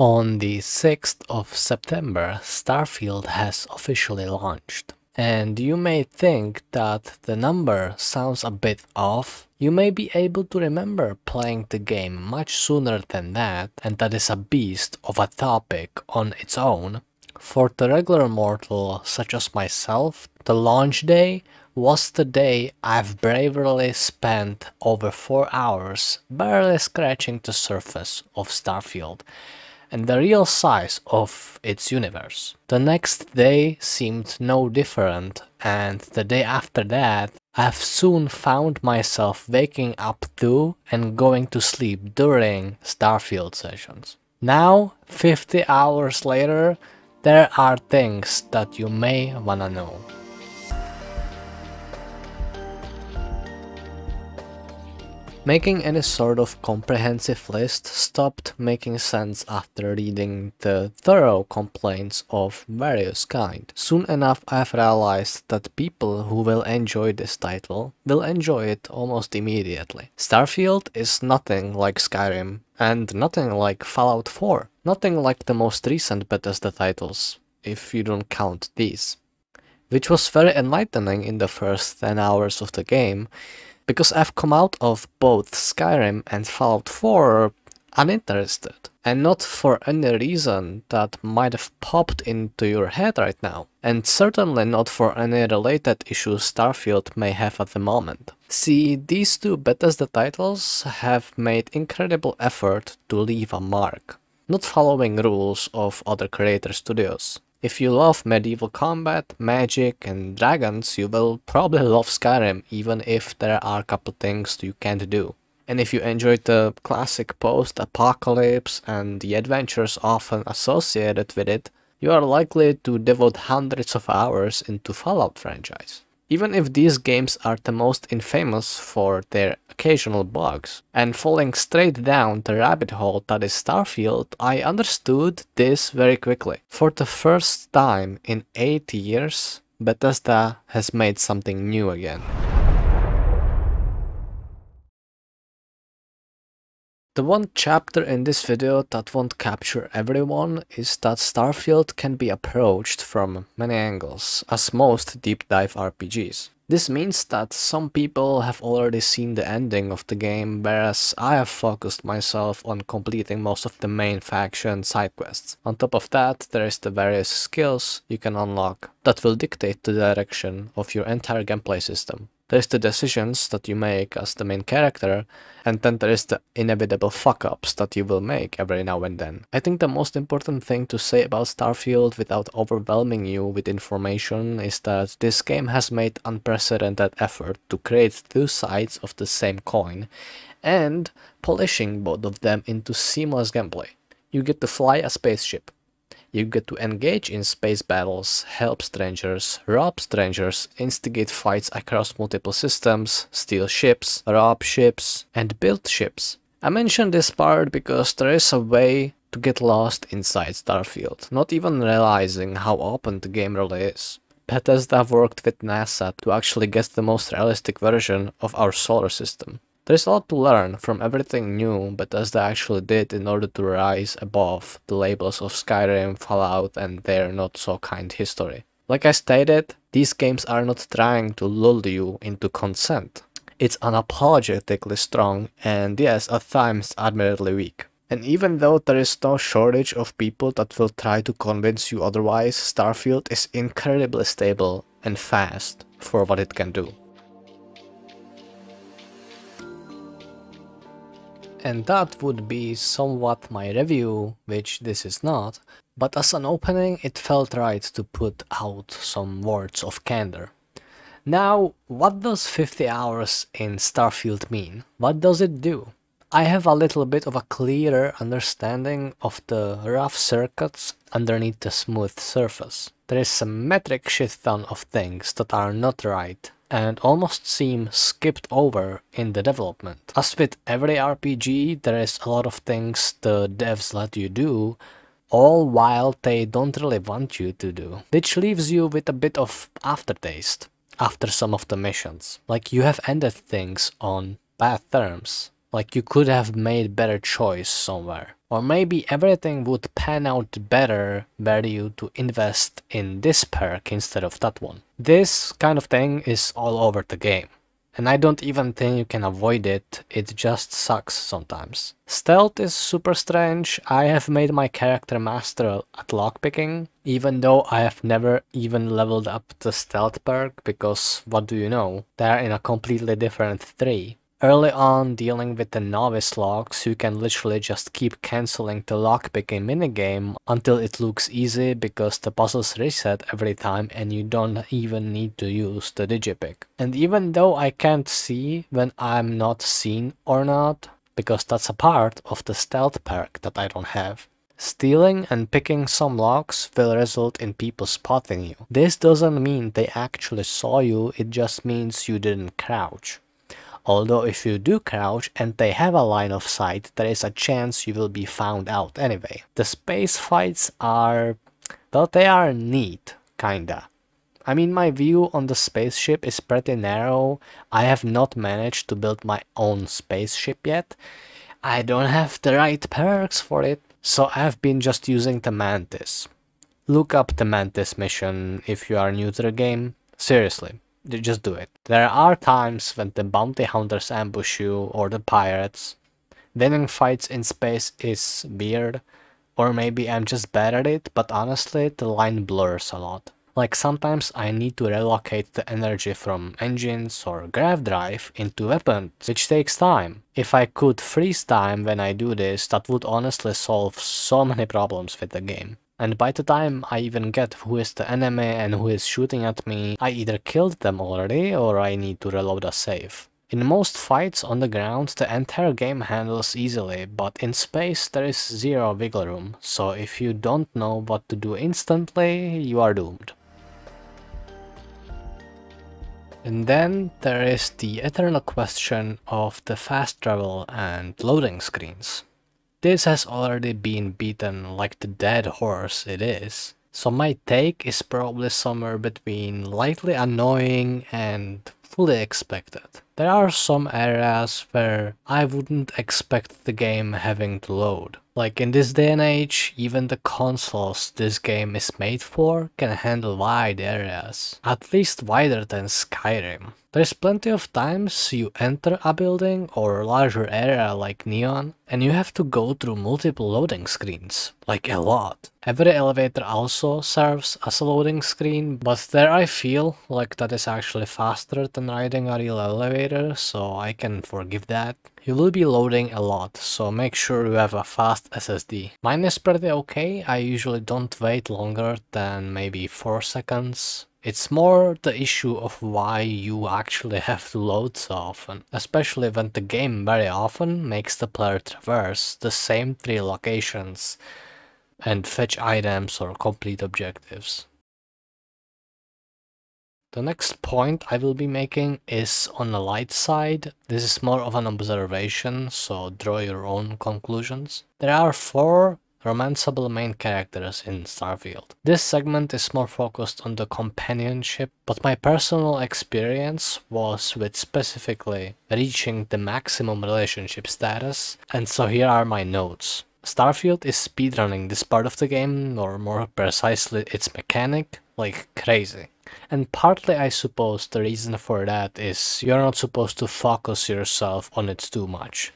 On the 6th of September, Starfield has officially launched. And you may think that the number sounds a bit off. You may be able to remember playing the game much sooner than that, and that is a beast of a topic on its own. For the regular mortal such as myself, the launch day was the day I've bravely spent over 4 hours barely scratching the surface of Starfield and the real size of its universe. The next day seemed no different, and the day after that I've soon found myself waking up to and going to sleep during Starfield sessions. Now, 50 hours later, there are things that you may wanna know. Making any sort of comprehensive list stopped making sense after reading the thorough complaints of various kind. Soon enough I've realized that people who will enjoy this title will enjoy it almost immediately. Starfield is nothing like Skyrim, and nothing like Fallout 4, nothing like the most recent Bethesda titles, if you don't count these. Which was very enlightening in the first 10 hours of the game, because I've come out of both Skyrim and Fallout 4 uninterested, and not for any reason that might have popped into your head right now, and certainly not for any related issues Starfield may have at the moment. See, these two Bethesda titles have made incredible effort to leave a mark, not following rules of other creator studios. If you love medieval combat, magic and dragons, you will probably love Skyrim, even if there are a couple things you can't do. And if you enjoyed the classic post-apocalypse and the adventures often associated with it, you are likely to devote hundreds of hours into Fallout franchise. Even if these games are the most infamous for their occasional bugs and falling straight down the rabbit hole that is Starfield, I understood this very quickly. For the first time in 8 years, Bethesda has made something new again. The one chapter in this video that won't capture everyone is that Starfield can be approached from many angles, as most deep dive RPGs. This means that some people have already seen the ending of the game, whereas I have focused myself on completing most of the main faction side quests. On top of that, there is the various skills you can unlock that will dictate the direction of your entire gameplay system. There's the decisions that you make as the main character, and then there is the inevitable fuck-ups that you will make every now and then. I think the most important thing to say about Starfield without overwhelming you with information is that this game has made unprecedented effort to create two sides of the same coin, and polishing both of them into seamless gameplay. You get to fly a spaceship. You get to engage in space battles, help strangers, rob strangers, instigate fights across multiple systems, steal ships, rob ships, and build ships. I mention this part because there is a way to get lost inside Starfield, not even realizing how open the game really is. Bethesda worked with NASA to actually get the most realistic version of our solar system. There's a lot to learn from everything new Bethesda actually did in order to rise above the labels of Skyrim, Fallout and their not-so-kind history. Like I stated, these games are not trying to lull you into consent. It's unapologetically strong and yes, at times admittedly weak. And even though there is no shortage of people that will try to convince you otherwise, Starfield is incredibly stable and fast for what it can do. And that would be somewhat my review, which this is not, but as an opening it felt right to put out some words of candor. Now, what does 50 hours in Starfield mean? What does it do? I have a little bit of a clearer understanding of the rough circuits underneath the smooth surface. There is a metric shit ton of things that are not right and almost seem skipped over in the development. As with every RPG, there is a lot of things the devs let you do, all while they don't really want you to do, which leaves you with a bit of aftertaste after some of the missions. Like you have ended things on bad terms, like you could have made better choice somewhere. Or maybe everything would pan out better were you to invest in this perk instead of that one. This kind of thing is all over the game. And I don't even think you can avoid it, it just sucks sometimes. Stealth is super strange. I have made my character master at lockpicking, even though I have never even leveled up the stealth perk, because what do you know, they're in a completely different tree. Early on, dealing with the novice locks, you can literally just keep cancelling the lockpicking minigame until it looks easy, because the puzzles reset every time and you don't even need to use the digipick. And even though I can't see when I'm not seen or not, because that's a part of the stealth perk that I don't have. Stealing and picking some locks will result in people spotting you. This doesn't mean they actually saw you, it just means you didn't crouch. Although if you do crouch and they have a line of sight, there is a chance you will be found out anyway. The space fights are... well, they are neat, kinda. I mean, my view on the spaceship is pretty narrow. I have not managed to build my own spaceship yet. I don't have the right perks for it, so I've been just using the Mantis. Look up the Mantis mission if you are new to the game. Seriously. Just do it. There are times when the bounty hunters ambush you or the pirates. Winning fights in space is weird, or maybe I'm just bad at it, but honestly the line blurs a lot. Like sometimes I need to relocate the energy from engines or grav drive into weapons, which takes time. If I could freeze time when I do this, that would honestly solve so many problems with the game. And by the time I even get who is the enemy and who is shooting at me, I either killed them already or I need to reload a save. In most fights on the ground, the entire game handles easily, but in space there is zero wiggle room, so if you don't know what to do instantly, you are doomed. And then there is the eternal question of the fast travel and loading screens. This has already been beaten like the dead horse it is, so my take is probably somewhere between lightly annoying and fully expected. There are some areas where I wouldn't expect the game having to load. Like in this day and age, even the consoles this game is made for can handle wide areas, at least wider than Skyrim. There's plenty of times you enter a building or larger area like Neon and you have to go through multiple loading screens, like a lot. Every elevator also serves as a loading screen, but there I feel like that is actually faster than riding a real elevator, so I can forgive that. You will be loading a lot, so make sure you have a fast SSD. Mine is pretty okay, I usually don't wait longer than maybe 4 seconds. It's more the issue of why you actually have to load so often, especially when the game very often makes the player traverse the same 3 locations and fetch items or complete objectives. The next point I will be making is on the light side. This is more of an observation, so draw your own conclusions. There are 4 romanceable main characters in Starfield. This segment is more focused on the companionship, but my personal experience was with specifically reaching the maximum relationship status, and so here are my notes. Starfield is speedrunning this part of the game, or more precisely its mechanic, like crazy. And partly I suppose the reason for that is you're not supposed to focus yourself on it too much.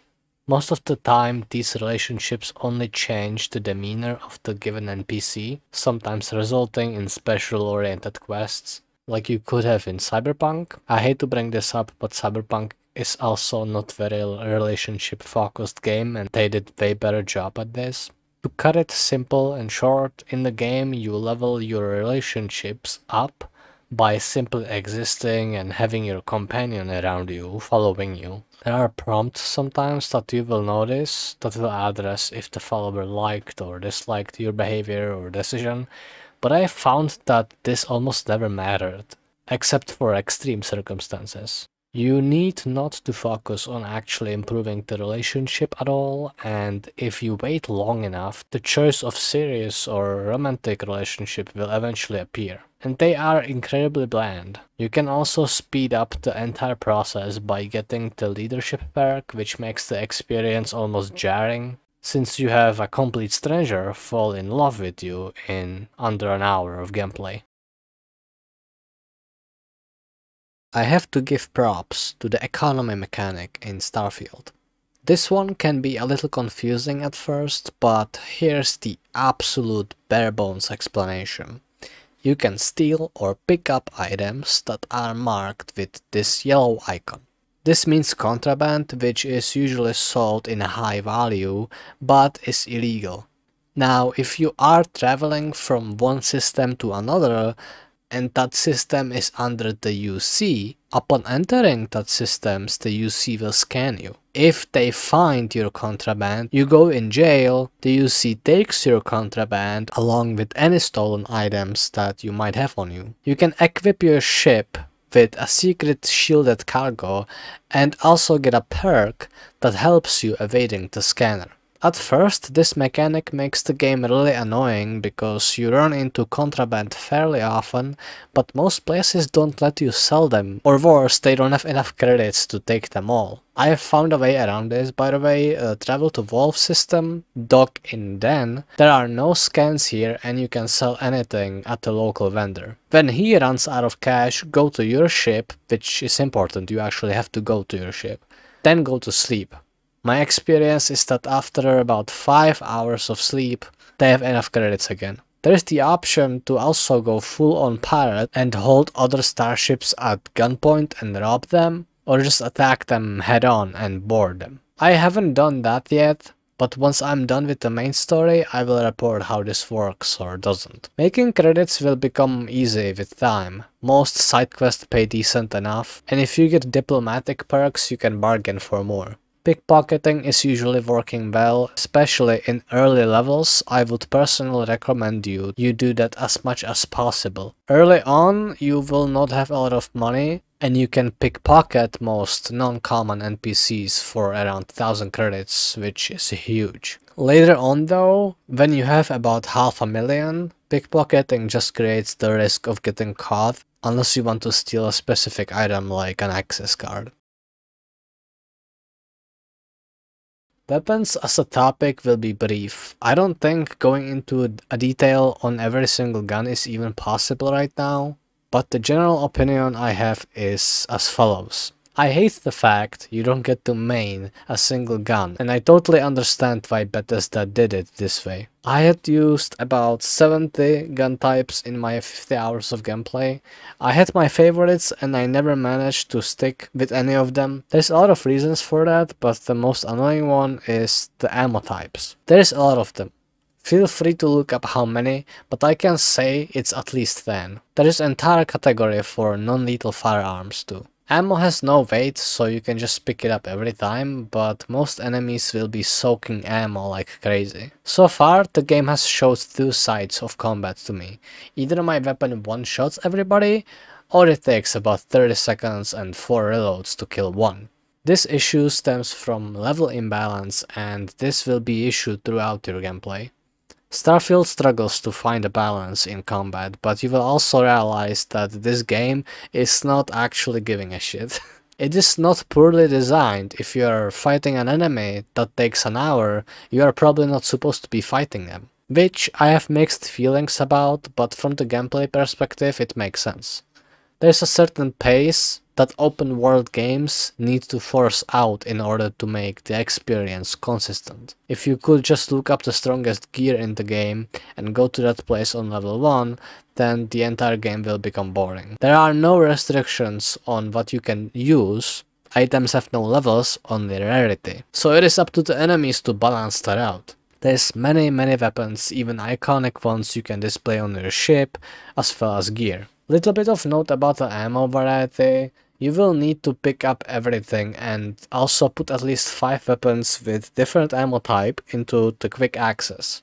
Most of the time, these relationships only change the demeanor of the given NPC, sometimes resulting in special-oriented quests, like you could have in Cyberpunk. I hate to bring this up, but Cyberpunk is also not very relationship-focused game, and they did way better job at this. To cut it simple and short, in the game you level your relationships up by simply existing and having your companion around you, following you. There are prompts sometimes that you will notice that will address if the follower liked or disliked your behavior or decision, but I found that this almost never mattered, except for extreme circumstances. You need not to focus on actually improving the relationship at all, and if you wait long enough, the choice of serious or romantic relationship will eventually appear. And they are incredibly bland. You can also speed up the entire process by getting the leadership perk, which makes the experience almost jarring. since you have a complete stranger fall in love with you in under an hour of gameplay. I have to give props to the economy mechanic in Starfield. This one can be a little confusing at first, but here's the absolute bare-bones explanation. You can steal or pick up items that are marked with this yellow icon. This means contraband, which is usually sold in a high value, but is illegal. Now, if you are traveling from one system to another, and that system is under the UC, upon entering that system, the UC will scan you. If they find your contraband, you go in jail, the UC takes your contraband along with any stolen items that you might have on you. You can equip your ship with a secret shielded cargo and also get a perk that helps you evading the scanner. At first, this mechanic makes the game really annoying because you run into contraband fairly often, but most places don't let you sell them, or worse, they don't have enough credits to take them all. I have found a way around this, by the way. Travel to Wolf system, dock in Den. There are no scans here and you can sell anything at the local vendor. When he runs out of cash, go to your ship, which is important, you actually have to go to your ship. Then go to sleep. My experience is that after about 5 hours of sleep, they have enough credits again. There is the option to also go full on pirate and hold other starships at gunpoint and rob them, or just attack them head on and board them. I haven't done that yet, but once I'm done with the main story, I will report how this works or doesn't. Making credits will become easy with time. Most side quests pay decent enough, and if you get diplomatic perks, you can bargain for more. Pickpocketing is usually working well, especially in early levels. I would personally recommend you do that as much as possible. Early on, you will not have a lot of money, and you can pickpocket most non-common NPCs for around 1000 credits, which is huge. Later on though, when you have about 500,000, pickpocketing just creates the risk of getting caught, unless you want to steal a specific item like an access card. Weapons as a topic will be brief. I don't think going into a detail on every single gun is even possible right now, but the general opinion I have is as follows. I hate the fact you don't get to main a single gun, and I totally understand why Bethesda did it this way. I had used about 70 gun types in my 50 hours of gameplay. I had my favorites and I never managed to stick with any of them. There's a lot of reasons for that, but the most annoying one is the ammo types. There's a lot of them. Feel free to look up how many, but I can say it's at least 10. There is an entire category for non-lethal firearms too. Ammo has no weight, so you can just pick it up every time, but most enemies will be soaking ammo like crazy. So far, the game has showed two sides of combat to me. Either my weapon one-shots everybody, or it takes about 30 seconds and 4 reloads to kill one. This issue stems from level imbalance, and this will be an issue throughout your gameplay. Starfield struggles to find a balance in combat, but you will also realize that this game is not actually giving a shit. It is not poorly designed. If you are fighting an enemy that takes an hour, you are probably not supposed to be fighting them. Which I have mixed feelings about, but from the gameplay perspective it makes sense. There is a certain pace that open world games need to force out in order to make the experience consistent. If you could just look up the strongest gear in the game and go to that place on level 1, then the entire game will become boring. There are no restrictions on what you can use, items have no levels, only rarity. So it is up to the enemies to balance that out. There's many weapons, even iconic ones you can display on your ship, as well as gear. Little bit of note about the ammo variety. You will need to pick up everything and also put at least 5 weapons with different ammo type into the quick access.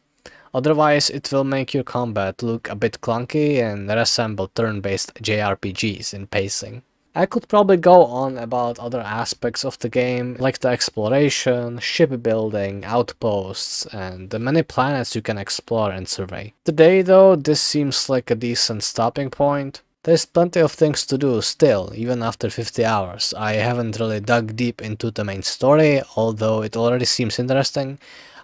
Otherwise it will make your combat look a bit clunky and resemble turn-based JRPGs in pacing. I could probably go on about other aspects of the game, like the exploration, shipbuilding, outposts, and the many planets you can explore and survey. Today though, this seems like a decent stopping point. There's plenty of things to do still, even after 50 hours. I haven't really dug deep into the main story, although it already seems interesting.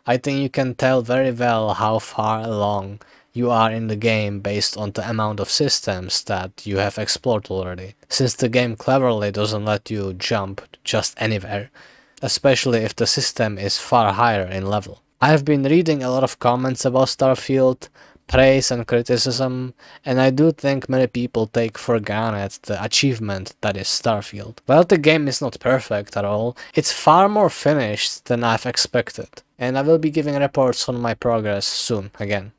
I think you can tell very well how far along you are in the game based on the amount of systems that you have explored already, since the game cleverly doesn't let you jump just anywhere, especially if the system is far higher in level. I've been reading a lot of comments about Starfield, praise and criticism, and I do think many people take for granted the achievement that is Starfield. While the game is not perfect at all, it's far more finished than I've expected, and I will be giving reports on my progress soon again.